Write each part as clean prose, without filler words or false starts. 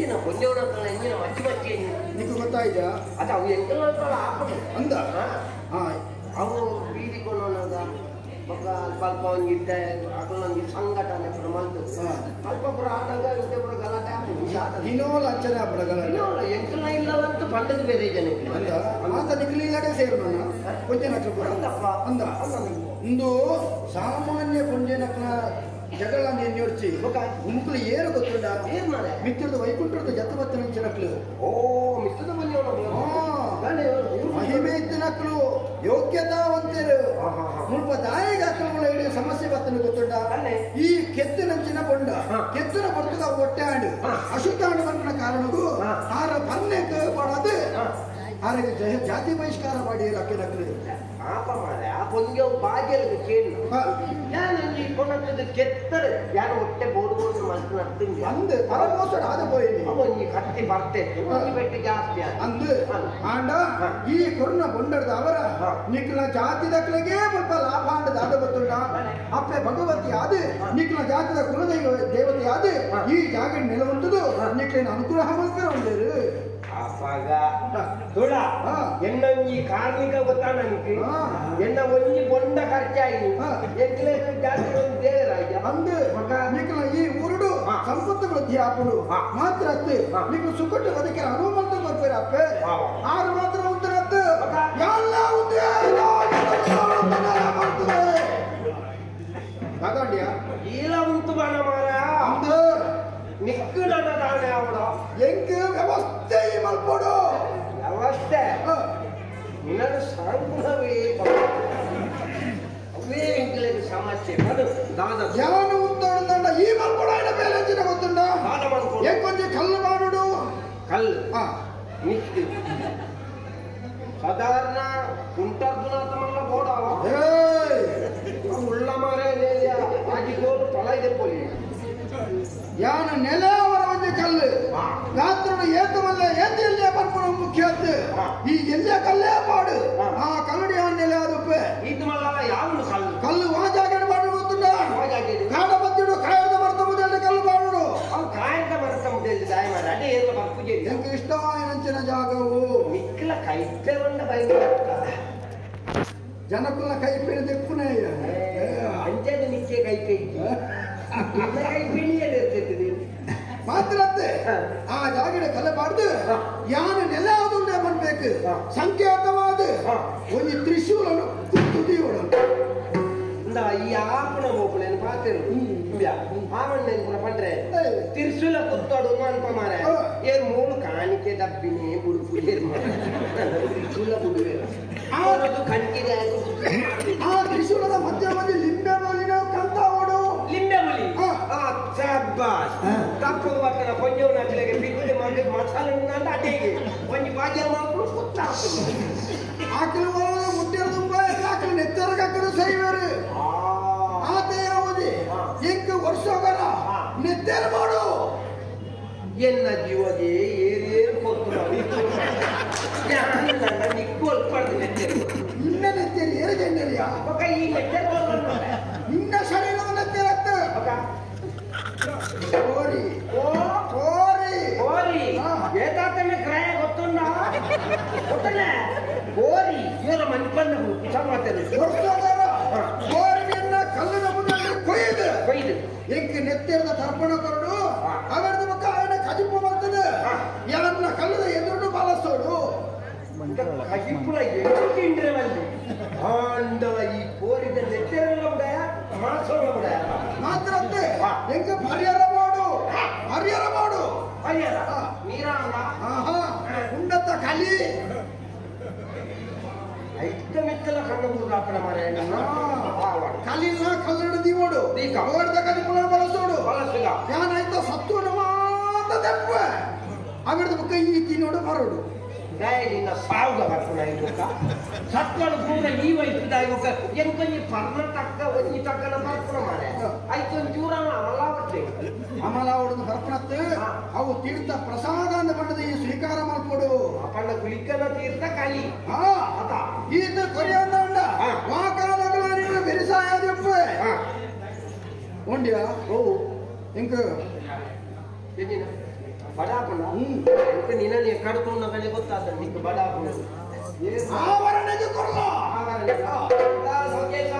ಮುಂಚಿನ ಒಂದೇವರ ಹತ್ರ ಹಿಂದಿನ ಮಚ್ಚಿ ಮಚ್ಚಿ ನಿಮಗೆ ಗೊತ್ತಾಯ್ತಾ? ಅದು ಅವು ಎಂಟು ಹಾಕೊಂಡು ಅಂದ ಅವರು ಬೀದಿಕೊಂಡು ಮಗ ಅಲ್ಪ ಅಲ್ಪ ಒಂದಿದ್ದೆ ಅದೊಂದು ಸಂಘಟನೆ ಪ್ರಮಾಣದ ಅಲ್ಪ ಪುರ ಆದಾಗ ಇದ್ದೆ ಪುರ ಗಲಾಟೆ ಆಗ್ತದೆ. ಇನ್ನೋಲ್ಲ ಅಚ್ಚರಿ ಆಗ್ಬಿಡ ಗಲಾಟೆ ಎಂಟು ಇಲ್ಲವಂತೂ ಬಂಡದ ಬೇರೆ ಜನಕ್ಕೆ ಮಾತಾಡಲಿಕ್ಕೆ ಇಲ್ಲದೆ ಸೇರ್ಬೋಣ ಕೊಂಚನ ಹತ್ರ ಪುರ ಅಂದ ಒಂದು ಸಾಮಾನ್ಯ ಕೊಂಜನ ಜಗಳ ನೆನ್ಯೋಡ್ಚಿ ಗುಂಪುಲು ಏರು ಗೊತ್ತುಂಡ ಮಿತ್ರದು ವೈಕುಂಠದ ಜತ್ತ ಬತ್ತ ನಕ್ಲು ಓ ಮಿತ್ರದ ಮಹಿಮೆ ಇದ್ದ ನಕ್ಲು ಯೋಗ್ಯತಾವಂತರು ಮುಲ್ಪ ದಾಯಿಗೆ ಅಕ್ರಮಗಳ ಹಿಡಿದು ಸಮಸ್ಯೆ ಬರ್ತನ ಗೊತ್ತುಂಡ ಈ ಕೆತ್ತಿನ ಚಿನ್ನ ಕೊಂಡ ಕೆತ್ತಿನ ಬರ್ತದ ಹೊಟ್ಟೆ ಹಾಡು ಅಶುದ್ಧ ಹಾಡು ಬಂದ ಕಾರಣಕ್ಕೂ ಆರ ಪನ್ನೆಕ್ಕೆ ಬಡದು ಆರಿಗೆ ಜಾತಿ ಬಹಿಷ್ಕಾರ ಮಾಡಿ ಅಕ್ಕಿ ನಕ್ಲು ಕೊಂಗೆ ಬಾಗಿಲು ಕೇಳಿ ಕೊಟ್ಟದ್ದು ಕೆತ್ತರೆ ಯಾರು ಹೊಟ್ಟೆ ಬೋರ್ಬೋದು ಮಾಡ್ಕೊಂಡು ಅರ್ಥ ಅಂದು ಪರ ಮೋಸಡ ಆದ ಬೋಯಿನಿ ಅವನಿಗೆ ಕಟ್ಟಿ ಬರ್ತೇನೆ ಬೆಟ್ಟಿ ಜಾಸ್ತಿ ಅಂದು ಆಂಡ ಈ ಕೊರೋನಾ ಬಂಡದ ಅವರ ನಿಕ್ಲ ಜಾತಿ ದಕ್ಕಲಿಗೆ ಸ್ವಲ್ಪ ಲಾಭ ಆಂಡದ ಆದ ಗೊತ್ತುಂಡ ಅಪ್ಪೆ ಭಗವತಿ ಆದ ನಿಕ್ಲ ಜಾತಿದ ಕುಲದ ದೇವತೆ ಆದ ಈ ಜಾಗ ನೆಲವಂತದು ನಿಕ್ಲಿನ ಅನುಗ್ರಹ ಮಲ್ಕರ ಒಂದೇರು என்ன கார்மிக ಗೊತ್ತಾನೆ என்ன ஒஞ்சி பொண்ட ಖರ್ಚಾಯಿ ಎಕ್ಲೆ ಜಾಸ್ತಿ ಒಂದು ದೇವರಾಯ ಅಂದು ಮಗ ನಿಕ್ಲ ಈ ಉರುಡು ಸಂಪತ್ತು ವೃದ್ಧಿ ಆಪುಡು ಮಾತ್ರ ಅತ್ತೆ ನಿಕ್ಲು ಸುಖಟ್ಟು ಅದಕ್ಕೆ ಅನುಮಂತ ಬರ್ತೀರ ಅಪ್ಪೆ ಆರು ಮಾತ್ರ ಉತ್ತರ ಅತ್ತೆ ಎಲ್ಲ ಉದ್ದೇ ತಗೊಂಡ್ಯ ಇಲ್ಲ ಉಂಟು ಬಣ ಮಾರ ಅಂದು ನಿಕ್ಕಡ ತಾನೆ ಅವಡ ಎಂಕ ವ್ಯವಸ್ಥೆ ಮಲ್ಪಡು ವ್ಯವಸ್ಥೆ ನಿನ್ನ ಸಾಂಗುಣವೇ ಅವೇ ಎಂಕ್ಲೇನು ಸಮಸ್ಯೆ ಅದು ದಾದ ಧ್ಯಾನ ಉಂಟಾಡ ಈ ಮಲ್ಪಡ ಇಡ ಮೇಲೆ ಅಂಚಿನ ಗೊತ್ತುಂಡ ದಾದ ಮಾಡ್ಕೊಂಡು ಏಕೊಂಚ ಕಲ್ಲು ಮಾಡುಡು ಕಲ್ಲು ನಿಕ್ಕು ಸಾಧಾರಣ ಉಂಟಾದ್ಮಲ್ಲ ಬೋಡಾವ ಉಳ್ಳ ಮಾರೇ ಆಗಿದ್ದೋರು ಫಲ ಇದೆ ಪೋಲಿ ಯಾನ ನೆಲೆ ಅವರ ಒಂದು ಕಲ್ಲು ರಾತ್ರಿ ಏತವಲ್ಲ ಏತು ಎಲ್ಲೇ ಬರ್ಕೊಂಡು ಮುಖ್ಯದ್ದು ಈ ಎಲ್ಲೇ ಕಲ್ಲೇ ಪಾಡು ಆ ಕಲ್ಲಡಿ ಆ ನೆಲೆ ಅದಪ್ಪ ಇದಲ್ಲ ಯಾವ ಕಲ್ಲು ಕಲ್ಲು ವಾಜಾಗಡೆ ಮಾಡಿ ಗೊತ್ತುಂಡ ಕಾಡ ಬತ್ತಿಡು ಕಾಯದ ಬರ್ತ ಮುದೆಲ್ಲ ಕಲ್ಲು ಮಾಡುಡು ಅವು ಕಾಯದ ಬರ್ತ ಮುದೆಲ್ಲ ದಾಯ ಮಾಡಿ ಅದೇ ಏರ್ಲ ಬರ್ಪುಜೆ ನಿಮ್ಗೆ ಇಷ್ಟವಾಯಿನಂಚಿನ ಜಾಗವು ನಿಕ್ಕಲ ಕೈಪೆ ಒಂದು ಬೈಬಲ್ ಜನಕ್ಕಲ್ಲ ಕೈಪೆರೆ ತೆಪ್ಪುನೇ ಅಂಚೆದು ನಿಕ್ಕೆ ಕೈಪೆ ಇತ್ತು ಮಾತ್ರ ಆ ಜಾಗಡೆ ಕಲೆ ಬಾರ್ದು ಯಾರು ನೆಲ ಅದನ್ನ ಮಾಡ್ಬೇಕು ಸಂಕೇತವಾದ ಒಂದು ತ್ರಿಶೂಲ ತುದಿಯೋಣ ಈ ಆಪಣ ಹೋಗ್ಲೇನು ಪಾತೇನು ಆವಣ್ಣೇನು ಕೂಡ ಪಂಡ್ರೆ ತ್ರಿಶೂಲ ಕುತ್ತೋಡು ಅನ್ಪ ಮಾರ ಏನ್ ಮೂರು ಕಾಣಿಕೆ ದಬ್ಬಿನಿ ಬುಡುಪುಡಿ ತ್ರಿಶೂಲ ಬುಡುವೆ ಅವರದು ಕಣ್ಕಿದೆ ಆ ತ್ರಿಶೂಲದ ಮಧ್ಯ ಮಧ್ಯೆ ಲಿಂಬೆ ಬಲಿನ ಕಂತಾವಡು ಲಿಂಬೆ ಬಲಿ शाबाश तपको वकना पंजो नाचले के पिकले मांगे मसाले ना डाटेगे पंजी बाजार मां को कुत्ता आकल वाला मुट्ठे तुंबा आकल नेतर का करो सही मेरे आते आओदे एक वर्ष करा नेतर मोडो येना जीवगे येर कोतुरा यान ना निकोल पड नेतर इन्ने नेतर येर जन्नरिया बका ई नेतर बोलना इन्ने शरीर नेतर अत बका ಕೋರಿ ಕೋರಿ ಕೋರಿ ಏತಾತನೆ ಕ್ರಯ ಗೊತ್ತುಂಡ ಗೊತ್ತನೆ ಕೋರಿ ಇವರ ಮನ್ಪನ್ನ ಹುಚ್ಚ ಮಾತಾಡಿ ಕೊರ್ಸೋದರ ಕೋರಿಯನ್ನ ಕಲ್ಲನ ಮುಂದೆ ಕೊಯ್ದು ಕೊಯ್ದು ಎಂಕ ನೆತ್ತಿರದ ತರ್ಪಣ ಕೊರಡು ಅವರದ ಮುಖ ಆಯನ ಕಜಿಪು ಬರ್ತದೆ ಯಾರನ್ನ ಕಲ್ಲದ ಎದುರು ಬಾಲಸೋಡು ಕಜಿಪುಲ ಎಂಟಿಂಡ್ರೆ ಬಂದು ಆಂಡವ ಈ ಕೋರಿದ ನೆತ್ತಿರಲ್ಲ ಉಡಯ ಮಾಸೋಡ ಉಡಯ ಮಾತ್ರ ಅತ್ತೆ ಎಂಕ ಪರಿಹಾರ ಮಾಡು ಪರಿಹಾರ ಮಾಡು ಪರಿಹಾರ ನೀರಾಂಗ ಉಂಡತ್ತ ಕಲಿ ಐತ ಮೆಕ್ಕಲ ಕಣ್ಣು ಮುರುಗಾಪಣ ಮಾರೇ ಕಲಿಲ್ಲ ಕಲ್ಲಡ ದೀವೋಡು ದೀಕ ಅವರ್ದ ಕಲಿ ಪುನಃ ಬಳಸೋಡು ಬಳಸಿಗ ಯಾನಾಯ್ತ ಸತ್ವನ ಮಾತ ತೆಪ್ಪ ಅವರ್ದ ಬುಕ್ಕ ಈ ತಿನ್ನೋಡು ಬರೋಡು ದಯದಿಂದ ಸಾವುಗ ಬರ್ಕೊಂಡು ಆಯ್ತು ಸತ್ವನ ಪೂರ ಈ ವಯಸ್ಸಿದ ಆಯ್ಕ ಎಂಕ ಈ ಪರ್ಣ ತಕ್ಕ ಒಂಜಿ ತಕ್ಕನ ಬರ್ಕೊಂಡು ಮಾರೇ ಆಯ್ತು ಒಂದು ಚೂರ ಅಮಲಾವಡನ್ನು ಬರ್ಪಣತ್ತೆ ಅವು ತೀರ್ಥ ಪ್ರಸಾದ ಅಂತ ಬಂಡದ ಈ ಸ್ವೀಕಾರ ಮಾಡ್ಕೊಡು ಅಪ್ಪಣ್ಣ ಕುಲಿಕನ ತೀರ್ಥ ಕಲಿ ಈತ ಕೊರಿಯಂದ ಉಂಡ ಆ ಕಾಲಗಳ ನೀನು ಬೆರಿಸಾಯದಪ್ಪ ಉಂಡ್ಯ ಓ ಇಂಕ ಬಡಾಪಣ ಅಂತ ನಿನ್ನನ್ನ ಕಡ್ಕೊಂಡು ನನಗೆ ಗೊತ್ತಾದ ನಿಂಗೆ ಬಡಾಪಣ ಏನು ಆವರಣಕ್ಕೆ ಕೊಡ್ಲೋ ಆವರಣಕ್ಕೆ ಆ ಸಂಕೇತ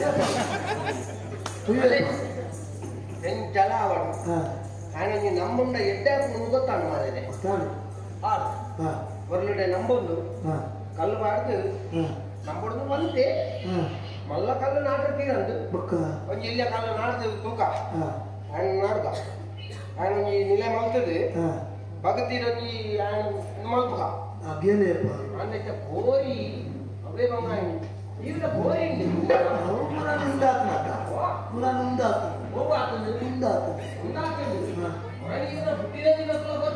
Pura nunda.